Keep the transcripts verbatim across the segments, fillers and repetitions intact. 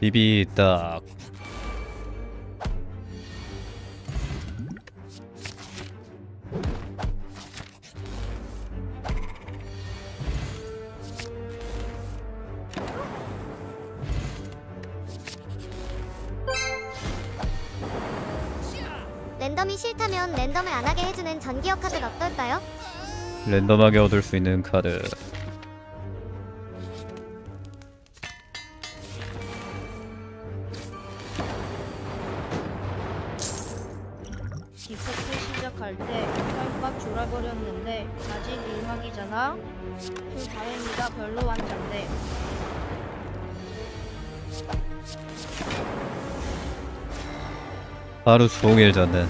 입이 딱 랜덤이 싫다면 랜덤을 안하게 해주는 전기어 카드가 어떨까요? 랜덤하게 얻을 수 있는 카드 디펙트 시작할 때 혈빡 졸아버렸는데 아직 일막이잖아? 그 다행이다 별로 완전데 하루 종일 잤네.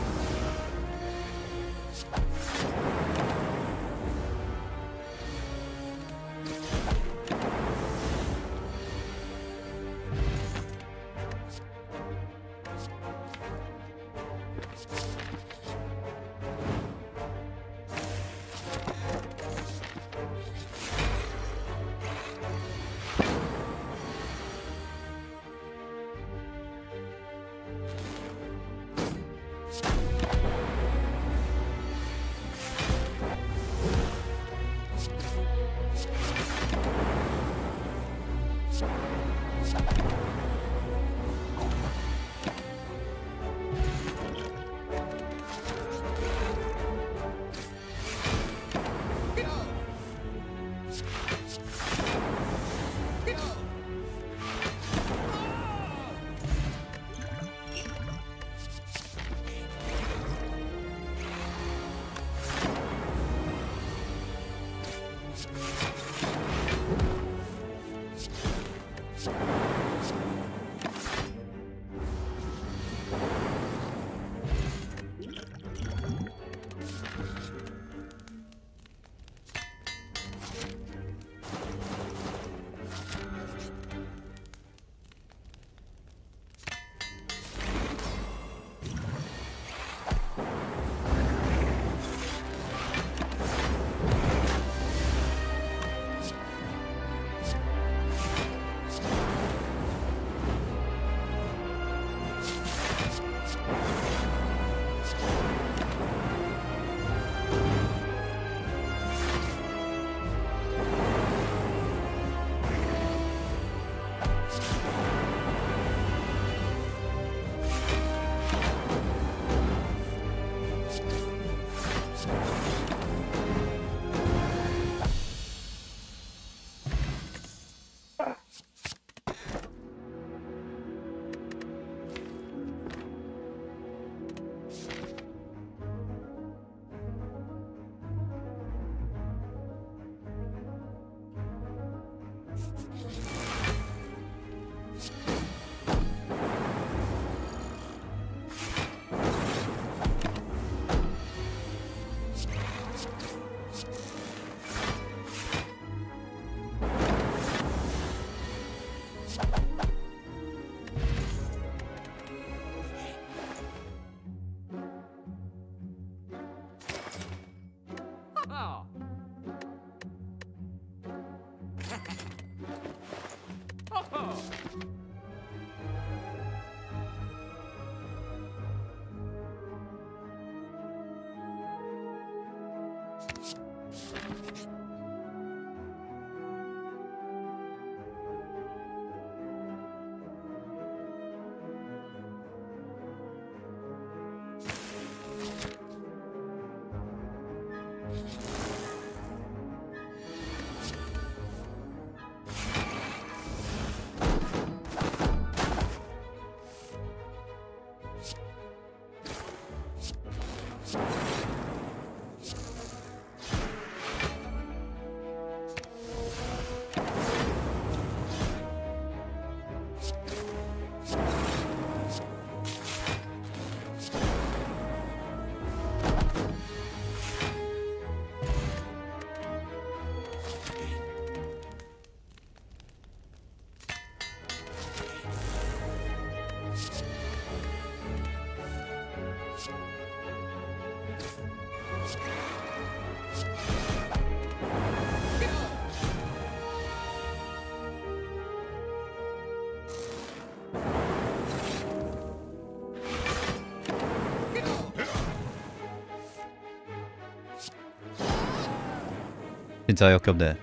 진짜 역겹네.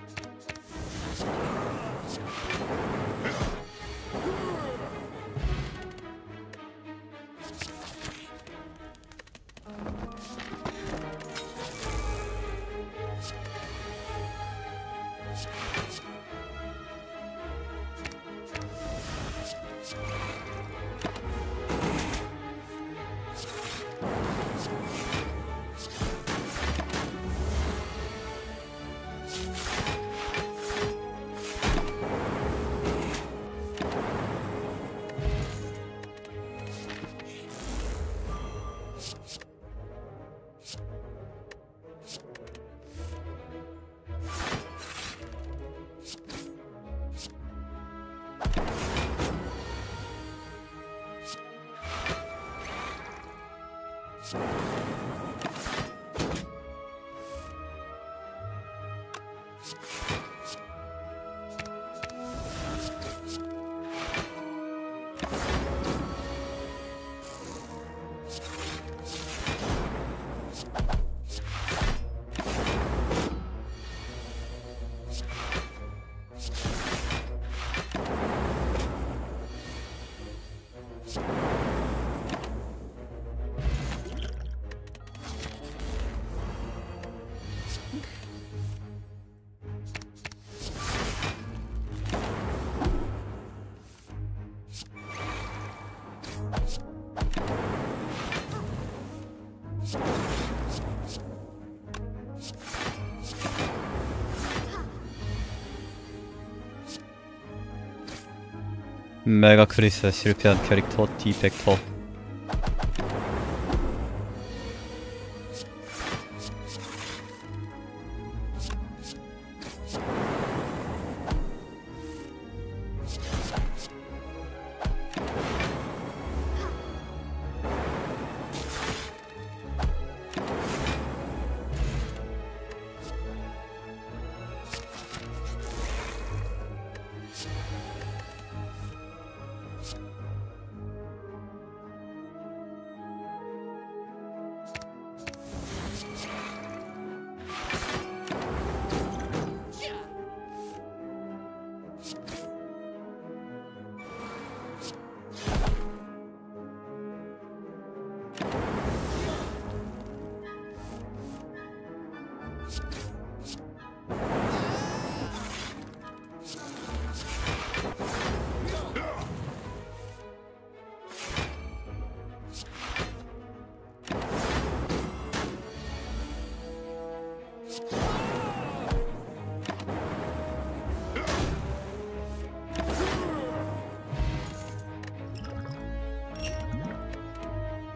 메가크리스에 실패한 캐릭터 디펙터.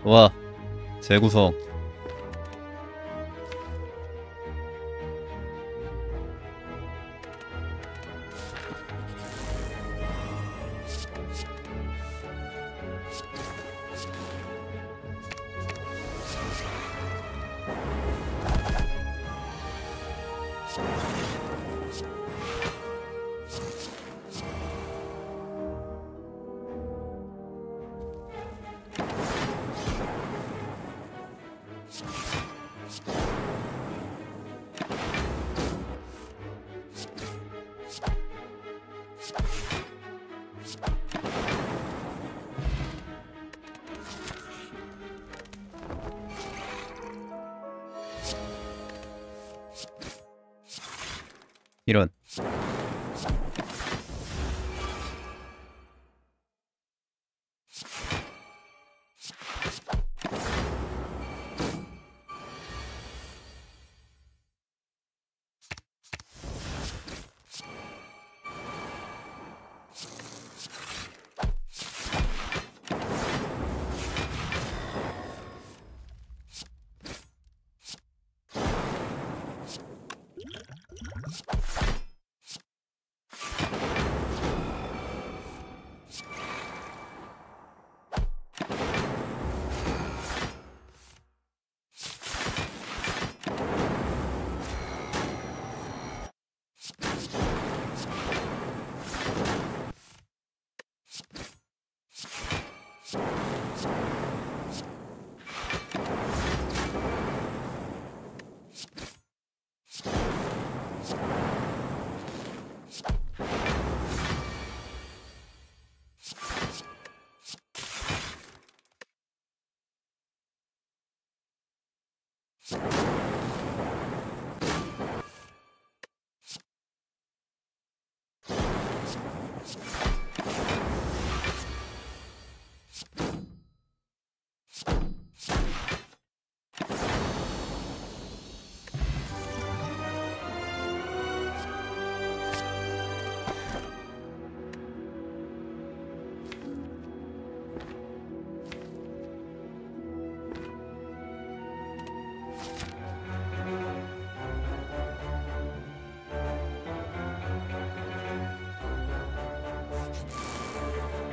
와, 재구성.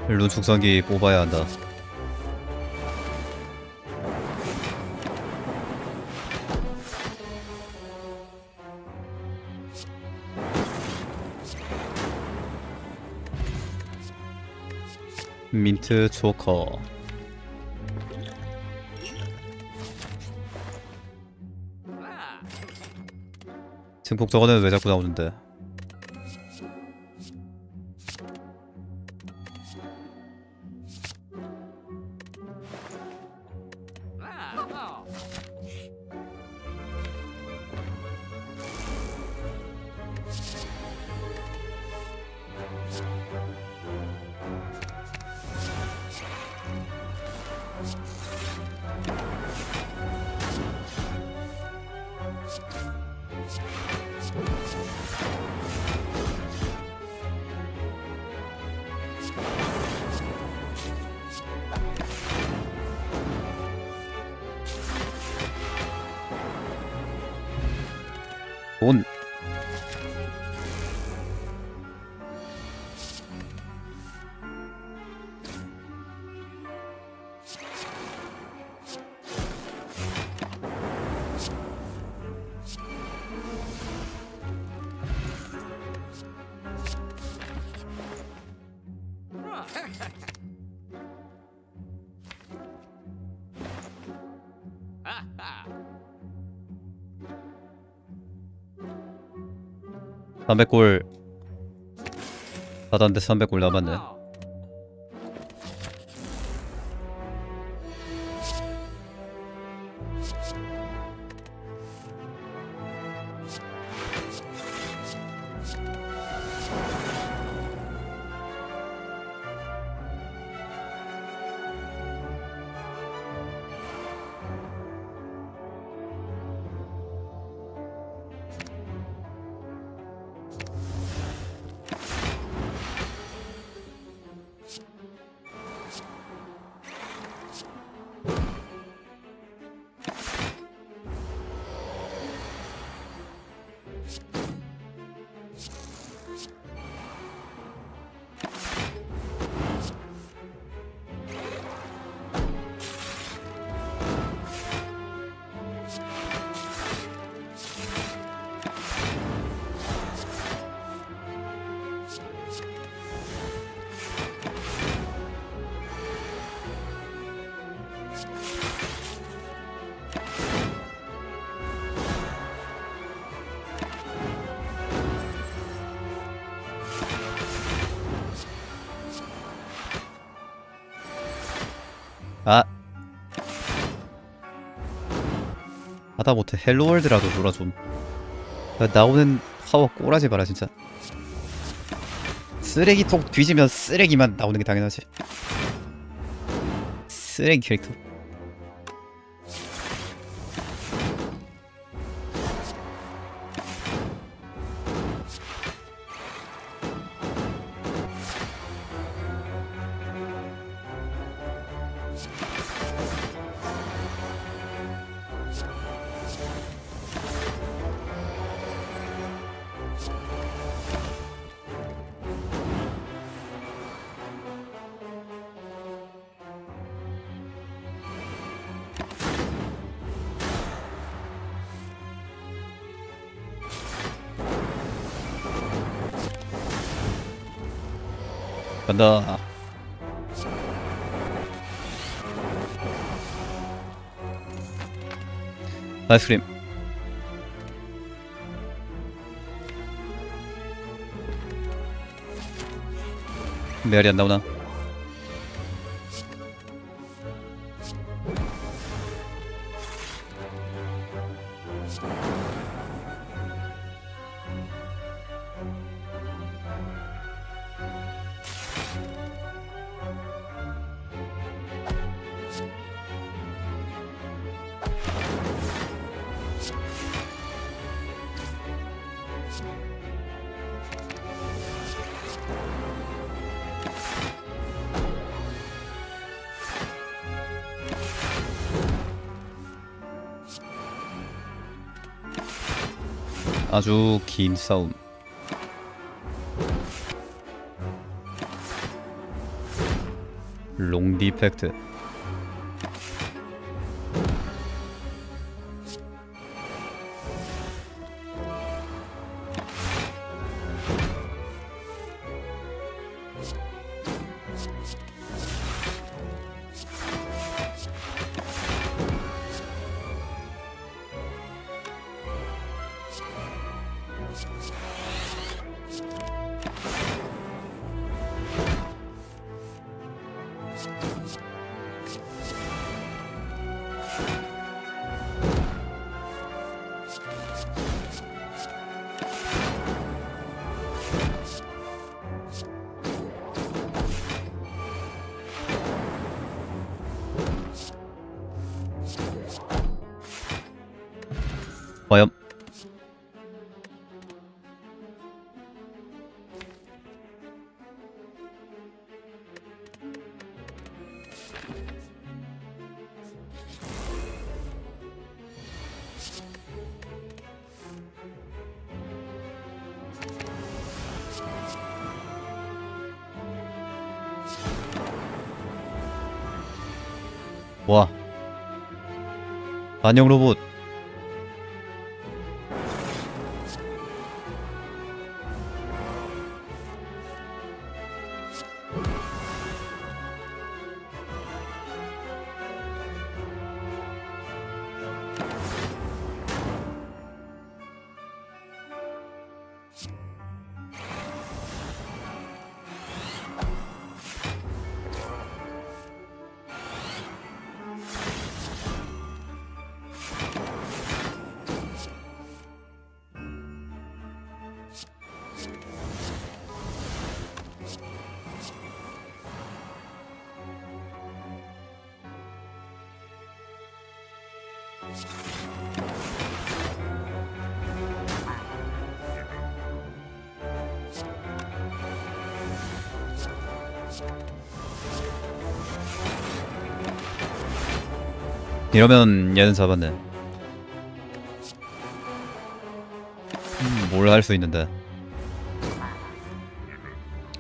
일론 축사기 뽑아야 한다. 민트 초커. 증폭 저거는 왜 자꾸 나오는데? 온 삼백 골 받았는데 삼백 골 남았네. 아 하다못해 헬로월드라도 놀아좀. 나오는 파워 꼬라지 마라 진짜. 쓰레기통 뒤지면 쓰레기만 나오는게 당연하지. 쓰레기 캐릭터. 간다. 아이스크림 메아리 안나오나? 아주 긴 싸움. 롱 디펙트. 과연 와, 반영 로봇 이러면 얘는 잡았네. 음, 뭘 할 수 있는데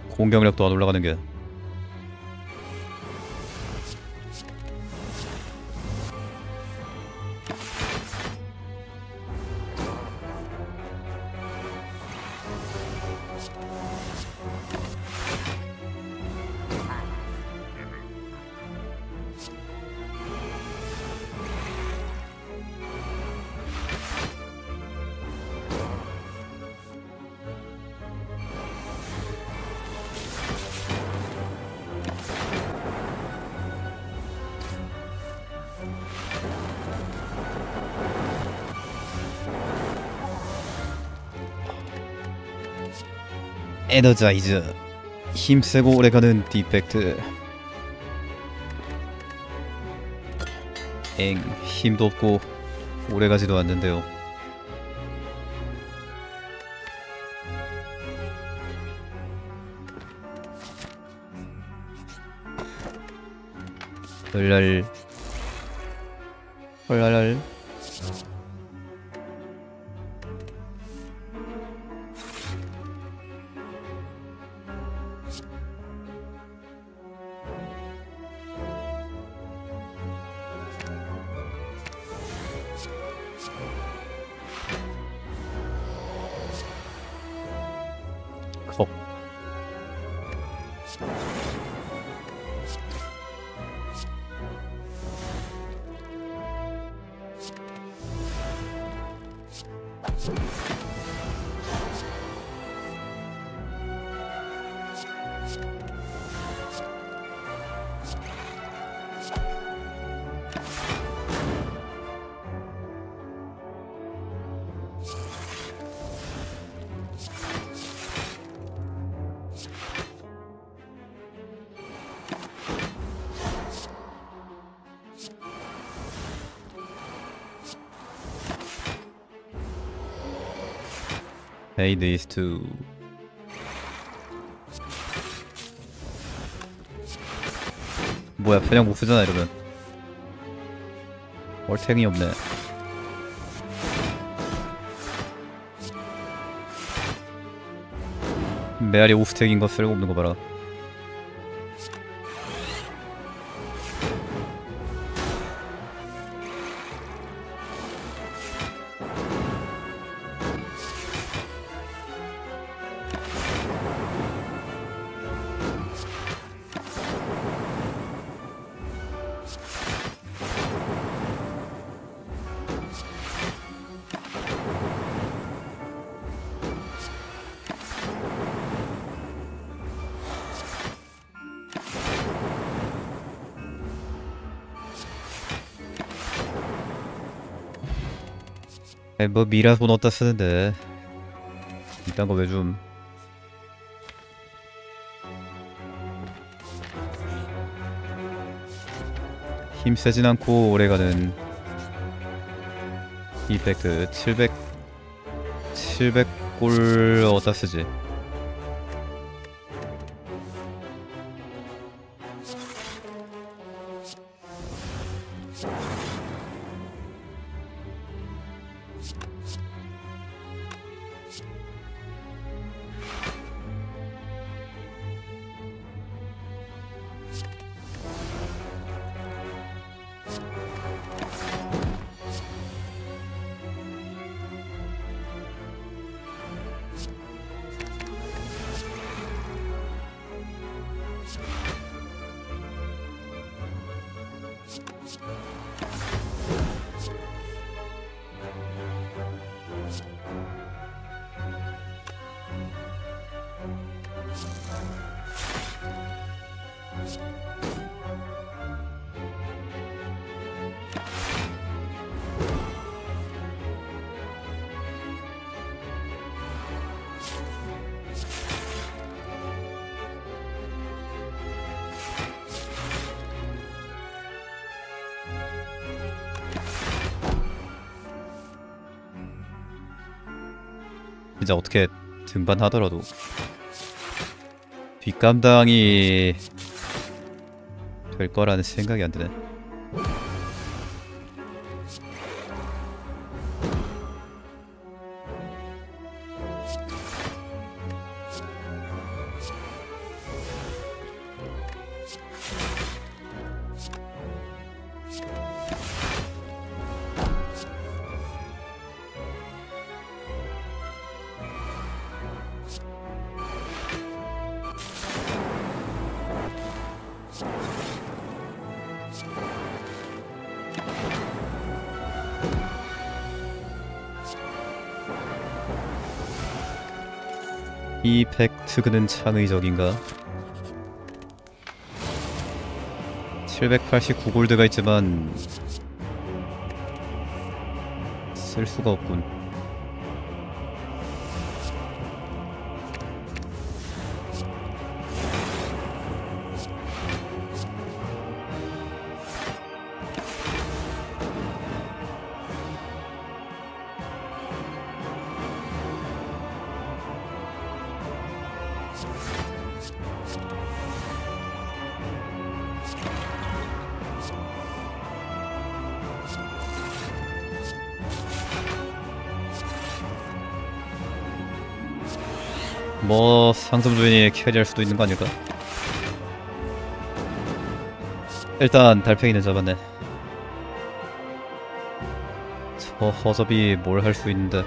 공격력도 안 올라가는 게. 에너자이즈. 힘세고 오래가는 디펙트. 엥, 힘도 없고 오래가지도 않는데요. 헐랄 헐랄랄. Hey, these two. 뭐야, 편향 못 쓰잖아 이러면. 얼탱이 없네. 메아리 오스택인 거 쓸고없는 거 봐라. 뭐 미라 돈 어디다 쓰는데 이딴 거 왜 좀. 힘 세진 않고 오래가는 디펙트 칠백 칠백 골 어디다 쓰지? 진짜 어떻게 등반하더라도 뒷감당이 될 거라는 생각이 안 드네. 디펙트 그는 창의적인가? 칠백팔십구 골드가 있지만 쓸 수가 없군. 뭐 상점 주인이 캐리할 수도 있는 거 아닐까? 일단 달팽이는 잡았네. 저 허접이 뭘 할 수 있는데.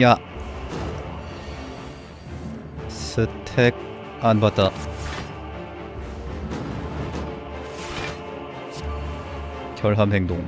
야, 스택 안 봤다. 결함 행동.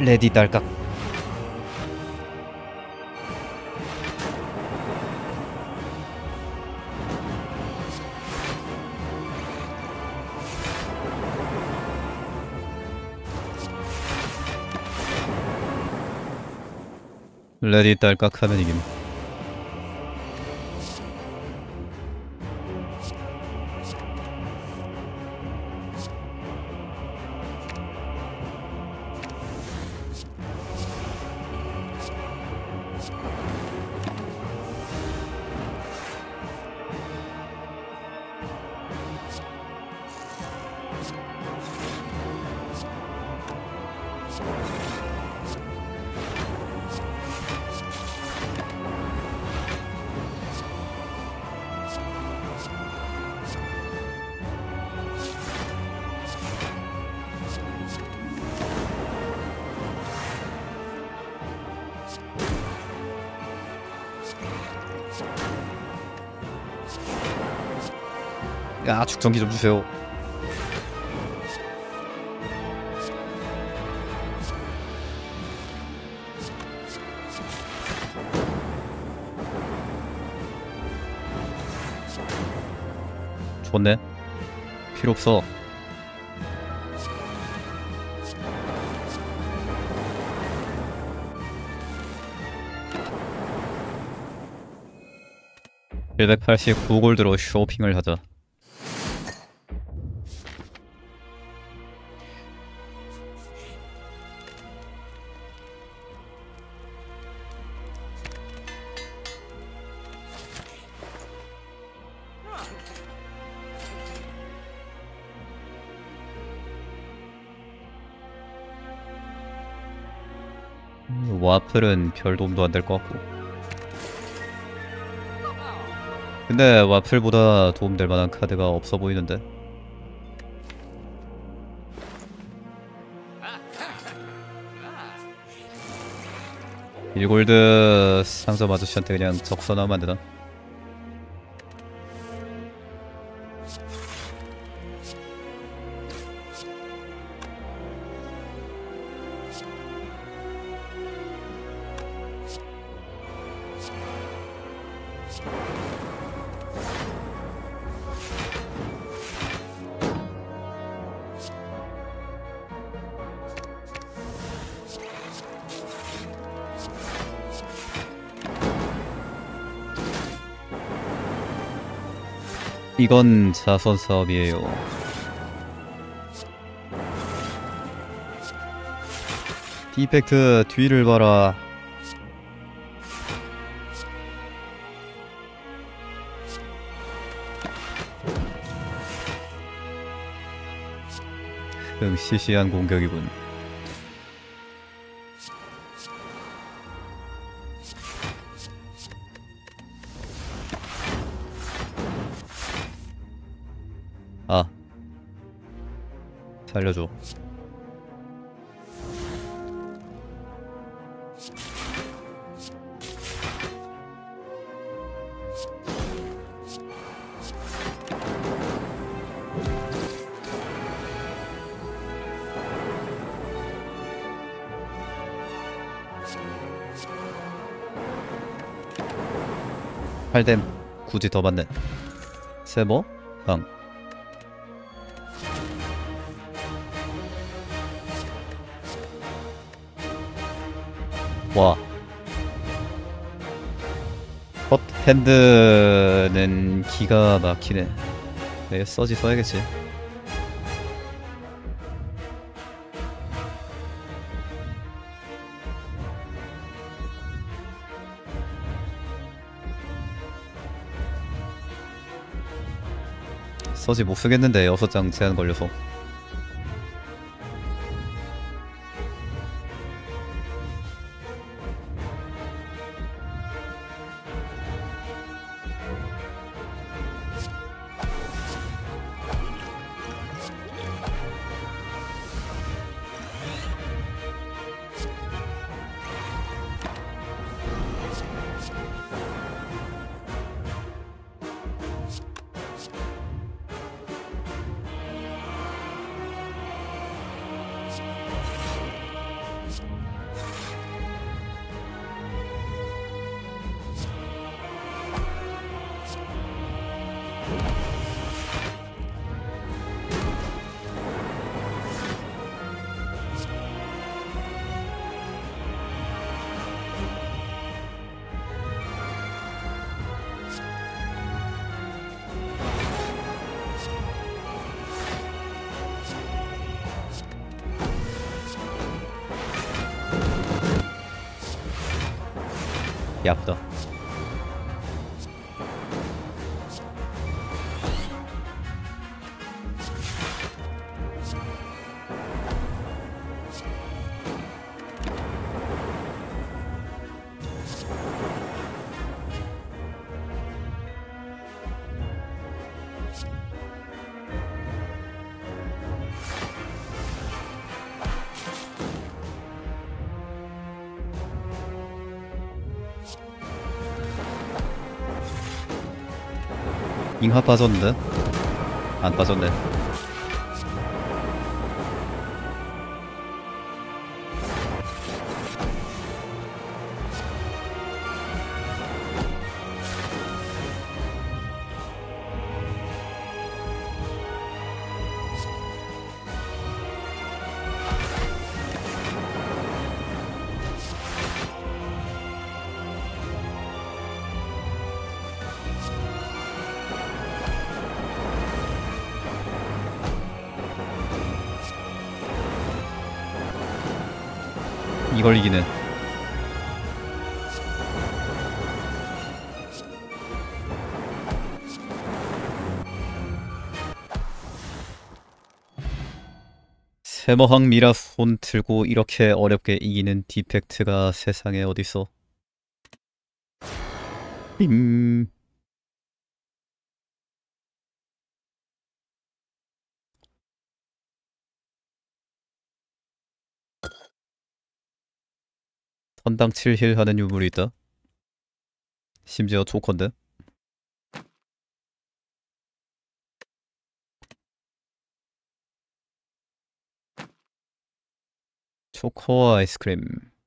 레디 딸깍. 레디 딸깍 하면 이김. 야, 죽전기 좀 주세요. 좋네. 필요 없어. 일백팔십구 골드로 쇼핑을 하자. 와플은 별 도움도 안 될 것 같고, 근데 와플보다 도움될 만한 카드가 없어 보이는데. 일 골드 상점 아저씨한테 그냥 적선하면 안 되나? 이건 자선 사업이에요. 디펙트 뒤를 봐라. 응, 시시한 공격이군. 아, 살려줘. 팔뎀 굳이 더 받네. 세모 방. 와, 헛 핸드는 기가 막히네. 내가 써지 써야겠지. 써지 못 쓰겠는데, 여섯 장 제한 걸려서. 야, 아프다. 잉하 빠졌는데? 안 빠졌네. 이걸 이기는 세머항 미라손 들고 이렇게 어렵게 이기는 디펙트가 세상에 어딨어. 빔. 선당 칠 힐 하는 유물이 있다. 심지어 조컨데. 초코와 아이스크림.